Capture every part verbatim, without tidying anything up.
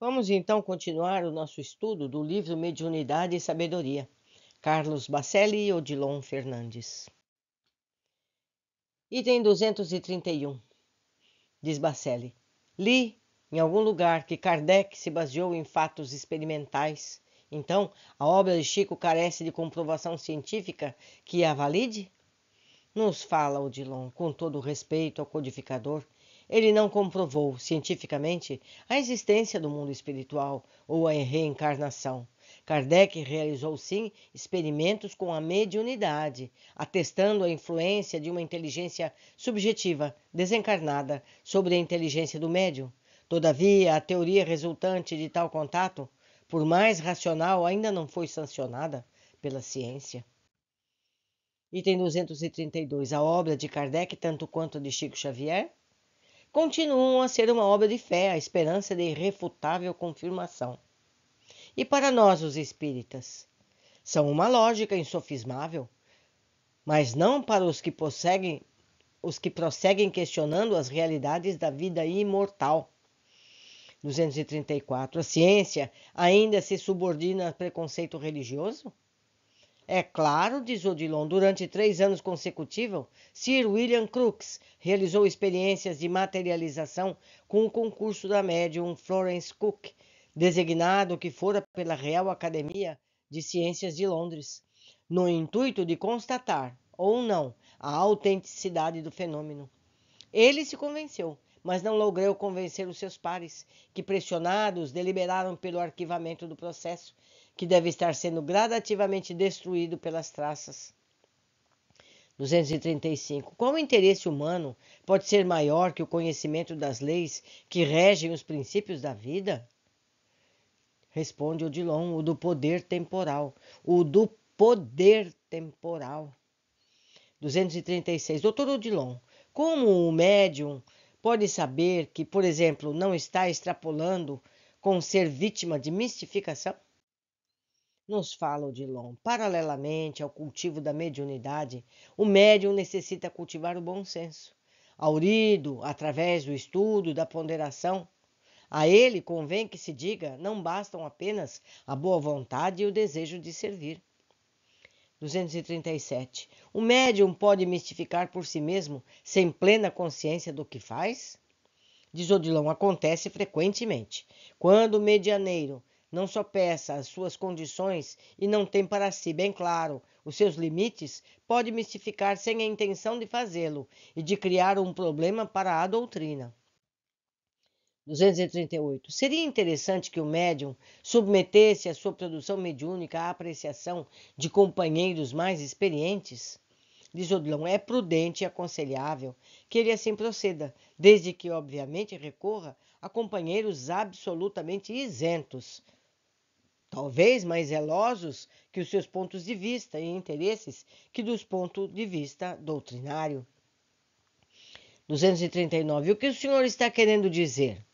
Vamos então continuar o nosso estudo do livro Mediunidade e Sabedoria, Carlos Baccelli e Odilon Fernandes. Item duzentos e trinta e um, diz Baccelli. Li em algum lugar que Kardec se baseou em fatos experimentais. Então, a obra de Chico carece de comprovação científica que a valide? Nos fala Odilon, com todo o respeito ao codificador, ele não comprovou cientificamente a existência do mundo espiritual ou a reencarnação. Kardec realizou, sim, experimentos com a mediunidade, atestando a influência de uma inteligência subjetiva, desencarnada, sobre a inteligência do médium. Todavia, a teoria resultante de tal contato, por mais racional, ainda não foi sancionada pela ciência. Item duzentos e trinta e dois. A obra de Kardec, tanto quanto a de Chico Xavier, continuam a ser uma obra de fé, a esperança de irrefutável confirmação. E para nós, os espíritas, são uma lógica insofismável, mas não para os que prosseguem, os que prosseguem questionando as realidades da vida imortal. duzentos e trinta e quatro. A ciência ainda se subordina a preconceito religioso? É claro, diz Odilon, durante três anos consecutivos, Sir William Crookes realizou experiências de materialização com o concurso da médium Florence Cook, designado que fora pela Real Academia de Ciências de Londres, no intuito de constatar, ou não, a autenticidade do fenômeno. Ele se convenceu, mas não logrou convencer os seus pares, que pressionados deliberaram pelo arquivamento do processo, que deve estar sendo gradativamente destruído pelas traças. duzentos e trinta e cinco. Qual interesse humano pode ser maior que o conhecimento das leis que regem os princípios da vida? Responde Odilon, o do poder temporal. O do poder temporal. duzentos e trinta e seis. Doutor Odilon, como o médium pode saber que, por exemplo, não está extrapolando com ser vítima de mistificação? Nos fala Odilon, paralelamente ao cultivo da mediunidade, o médium necessita cultivar o bom senso, aurido através do estudo, da ponderação. A ele convém que se diga, não bastam apenas a boa vontade e o desejo de servir. duzentos e trinta e sete. O médium pode mistificar por si mesmo sem plena consciência do que faz? Diz Odilon, acontece frequentemente. Quando o medianeiro não sopeça as suas condições e não tem para si, bem claro, os seus limites, pode mistificar sem a intenção de fazê-lo e de criar um problema para a doutrina. duzentos e trinta e oito. Seria interessante que o médium submetesse a sua produção mediúnica à apreciação de companheiros mais experientes? Diz Odilon, é prudente e aconselhável que ele assim proceda, desde que, obviamente, recorra a companheiros absolutamente isentos, talvez mais zelosos que os seus pontos de vista e interesses que dos pontos de vista doutrinário. duzentos e trinta e nove. O que o senhor está querendo dizer?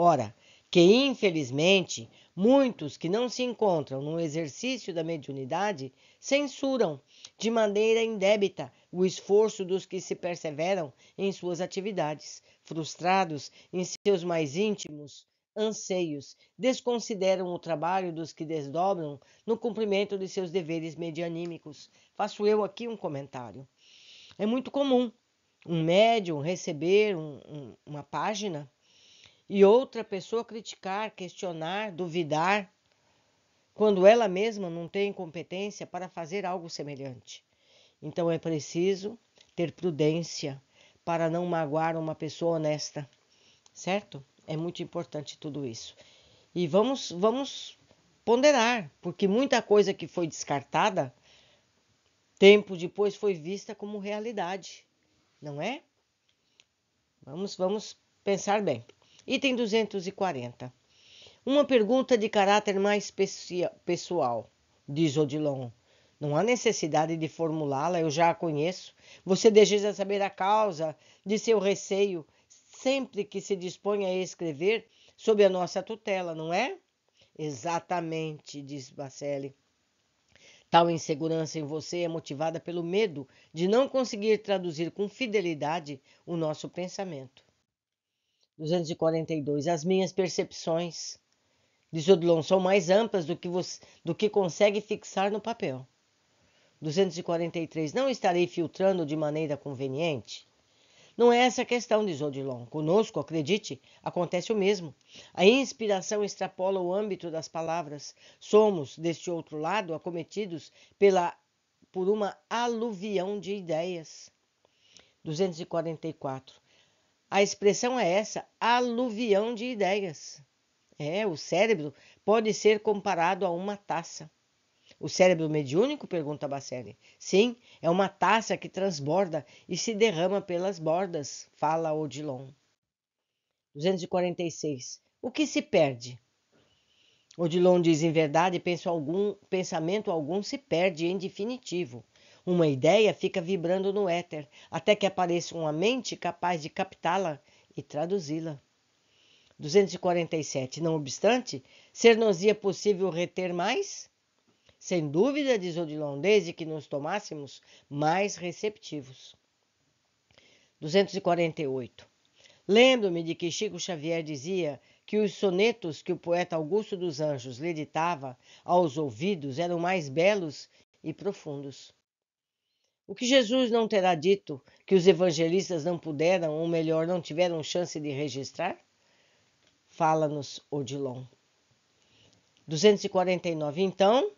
Ora, que infelizmente muitos que não se encontram no exercício da mediunidade censuram de maneira indébita o esforço dos que se perseveram em suas atividades, frustrados em seus mais íntimos anseios, desconsideram o trabalho dos que desdobram no cumprimento de seus deveres medianímicos. Faço eu aqui um comentário. É muito comum um médium receber um, um, uma página e outra pessoa criticar, questionar, duvidar, quando ela mesma não tem competência para fazer algo semelhante. Então é preciso ter prudência para não magoar uma pessoa honesta, certo? É muito importante tudo isso. E vamos, vamos ponderar, porque muita coisa que foi descartada, tempo depois foi vista como realidade, não é? Vamos, vamos pensar bem. Item duzentos e quarenta. Uma pergunta de caráter mais pessoal, diz Odilon. Não há necessidade de formulá-la, eu já a conheço. Você deseja saber a causa de seu receio sempre que se dispõe a escrever sob a nossa tutela, não é? Exatamente, diz Baccelli. Tal insegurança em você é motivada pelo medo de não conseguir traduzir com fidelidade o nosso pensamento. duzentos e quarenta e dois. As minhas percepções diz Odilon, são mais amplas do que, você, do que consegue fixar no papel. duzentos e quarenta e três, não estarei filtrando de maneira conveniente? Não é essa a questão, diz Odilon. Conosco, acredite, acontece o mesmo. A inspiração extrapola o âmbito das palavras. Somos, deste outro lado, acometidos pela, por uma aluvião de ideias. duzentos e quarenta e quatro. A expressão é essa, aluvião de ideias. É, o cérebro pode ser comparado a uma taça. O cérebro mediúnico? Pergunta Baccelli. Sim, é uma taça que transborda e se derrama pelas bordas, fala Odilon. duzentos e quarenta e seis. O que se perde? Odilon diz, em verdade, penso algum, pensamento algum se perde em definitivo. Uma ideia fica vibrando no éter, até que apareça uma mente capaz de captá-la e traduzi-la. duzentos e quarenta e sete. Não obstante, ser-nos-ia possível reter mais? Sem dúvida, diz Odilon, desde que nos tomássemos mais receptivos. duzentos e quarenta e oito. Lembro-me de que Chico Xavier dizia que os sonetos que o poeta Augusto dos Anjos lhe ditava aos ouvidos eram mais belos e profundos. O que Jesus não terá dito que os evangelistas não puderam, ou melhor, não tiveram chance de registrar? Fala-nos, Odilon. duzentos e quarenta e nove. Então,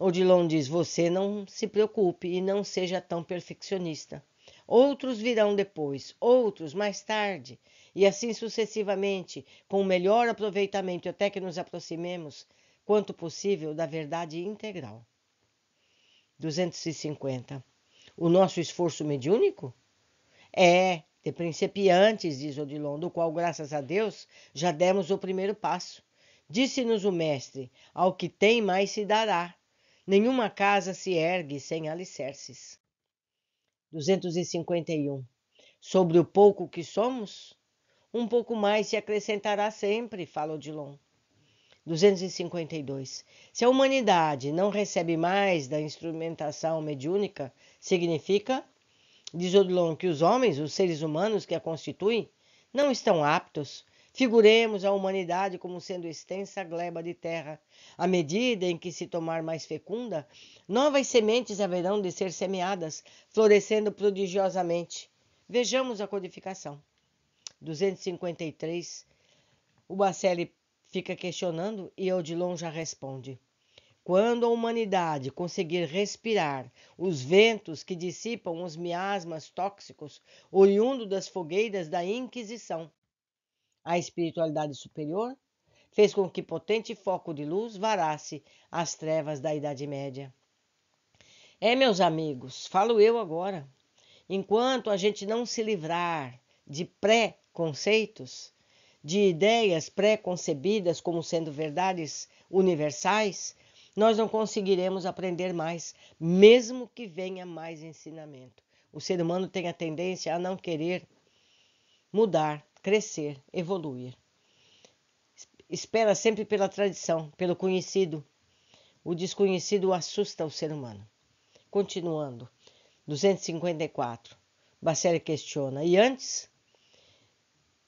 Odilon diz, você não se preocupe e não seja tão perfeccionista. Outros virão depois, outros mais tarde, e assim sucessivamente, com o melhor aproveitamento até que nos aproximemos, quanto possível, da verdade integral. duzentos e cinquenta. O nosso esforço mediúnico? É, de principiantes, diz Odilon, do qual, graças a Deus, já demos o primeiro passo. Disse-nos o mestre, ao que tem mais se dará. Nenhuma casa se ergue sem alicerces. duzentos e cinquenta e um. Sobre o pouco que somos, um pouco mais se acrescentará sempre, fala Odilon. duzentos e cinquenta e dois. Se a humanidade não recebe mais da instrumentação mediúnica, significa, diz Odilon, que os homens, os seres humanos que a constituem, não estão aptos. Figuremos a humanidade como sendo extensa gleba de terra. À medida em que se tornar mais fecunda, novas sementes haverão de ser semeadas, florescendo prodigiosamente. Vejamos a codificação. duzentos e cinquenta e três. O Baccelli fica questionando e Odilon já responde. Quando a humanidade conseguir respirar os ventos que dissipam os miasmas tóxicos oriundo das fogueiras da Inquisição, a espiritualidade superior fez com que potente foco de luz varasse as trevas da Idade Média. É, meus amigos, falo eu agora. Enquanto a gente não se livrar de pré-conceitos, de ideias pré-concebidas como sendo verdades universais, nós não conseguiremos aprender mais, mesmo que venha mais ensinamento. O ser humano tem a tendência a não querer mudar, crescer, evoluir. Espera sempre pela tradição, pelo conhecido. O desconhecido assusta o ser humano. Continuando, duzentos e cinquenta e quatro. Baccelli questiona. E antes,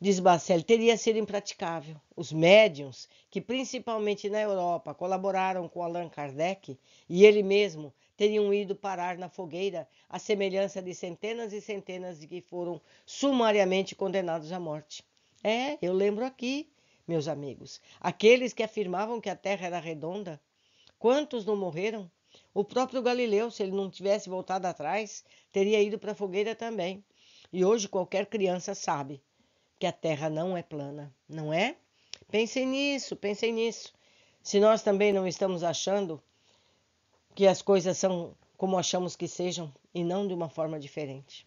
diz Baccelli, teria sido impraticável. Os médiuns, que principalmente na Europa colaboraram com Allan Kardec, e ele mesmo, teriam ido parar na fogueira, à semelhança de centenas e centenas de que foram sumariamente condenados à morte. É, eu lembro aqui, meus amigos, aqueles que afirmavam que a Terra era redonda, quantos não morreram? O próprio Galileu, se ele não tivesse voltado atrás, teria ido para a fogueira também. E hoje qualquer criança sabe que a Terra não é plana, não é? Pensem nisso, pensem nisso. Se nós também não estamos achando que as coisas são como achamos que sejam e não de uma forma diferente.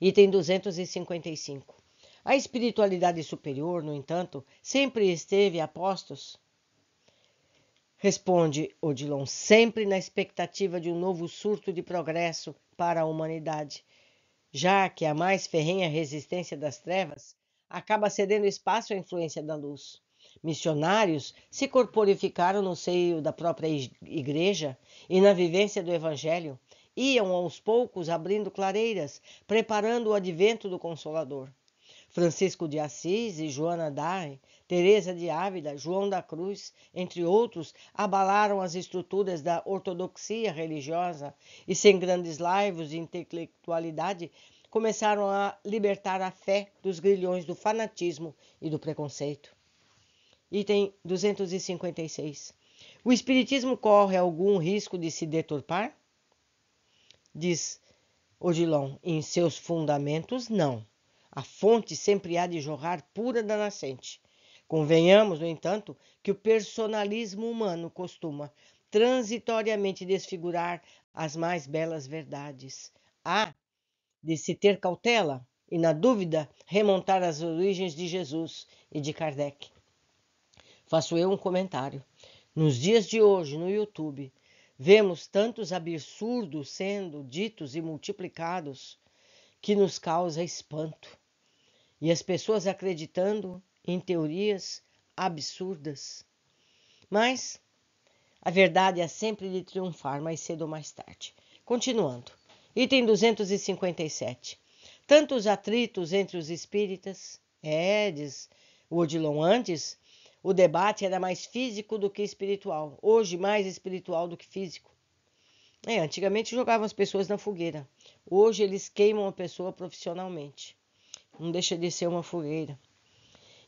Item duzentos e cinquenta e cinco. A espiritualidade superior, no entanto, sempre esteve a postos. Responde Odilon, sempre na expectativa de um novo surto de progresso para a humanidade, já que a mais ferrenha resistência das trevas acaba cedendo espaço à influência da luz. Missionários se corporificaram no seio da própria igreja e na vivência do evangelho, iam aos poucos abrindo clareiras, preparando o advento do Consolador. Francisco de Assis e Joana D'Arc, Teresa de Ávila, João da Cruz, entre outros, abalaram as estruturas da ortodoxia religiosa e, sem grandes laivos de intelectualidade, começaram a libertar a fé dos grilhões do fanatismo e do preconceito. Item duzentos e cinquenta e seis. O espiritismo corre algum risco de se deturpar? Diz Odilon, em seus fundamentos, não. A fonte sempre há de jorrar pura da nascente. Convenhamos, no entanto, que o personalismo humano costuma transitoriamente desfigurar as mais belas verdades. Há de se ter cautela e, na dúvida, remontar às origens de Jesus e de Kardec. Faço eu um comentário. Nos dias de hoje, no YouTube, vemos tantos absurdos sendo ditos e multiplicados que nos causa espanto. E as pessoas acreditando em teorias absurdas. Mas a verdade é sempre de triunfar mais cedo ou mais tarde. Continuando. Item duzentos e cinquenta e sete. Tantos atritos entre os espíritas, é, diz o Odilon antes, o debate era mais físico do que espiritual. Hoje, mais espiritual do que físico. É, antigamente jogavam as pessoas na fogueira. Hoje eles queimam a pessoa profissionalmente. Não deixa de ser uma fogueira.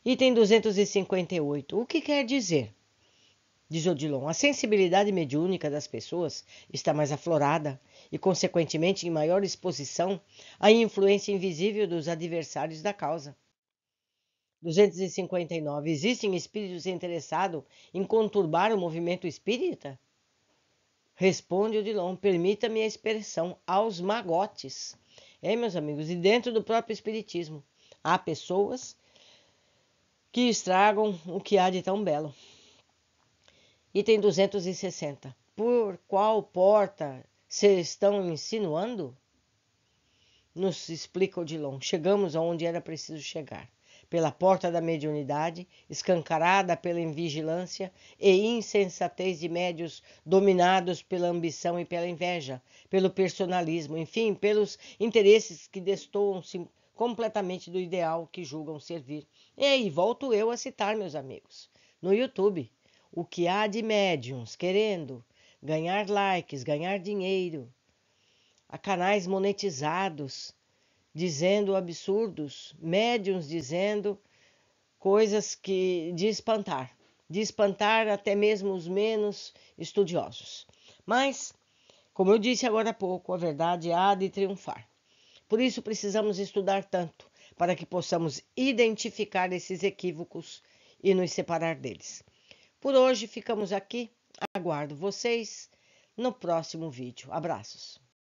Item duzentos e cinquenta e oito. O que quer dizer? Diz Odilon, a sensibilidade mediúnica das pessoas está mais aflorada e, consequentemente, em maior exposição à influência invisível dos adversários da causa. duzentos e cinquenta e nove. Existem espíritos interessados em conturbar o movimento espírita? Responde Odilon, permita-me a expressão, aos magotes. É, meus amigos, e dentro do próprio espiritismo, há pessoas que estragam o que há de tão belo. Item duzentos e sessenta. Por qual porta se estão insinuando? Nos explica Odilon. Chegamos aonde era preciso chegar. Pela porta da mediunidade, escancarada pela invigilância e insensatez de médios dominados pela ambição e pela inveja, pelo personalismo, enfim, pelos interesses que destoam-se completamente do ideal que julgam servir. E aí, volto eu a citar, meus amigos, no YouTube, o que há de médiums querendo ganhar likes, ganhar dinheiro, a canais monetizados, dizendo absurdos, médiuns dizendo coisas que de espantar, de espantar até mesmo os menos estudiosos. Mas, como eu disse agora há pouco, a verdade há de triunfar. Por isso precisamos estudar tanto, para que possamos identificar esses equívocos e nos separar deles. Por hoje ficamos aqui, aguardo vocês no próximo vídeo. Abraços!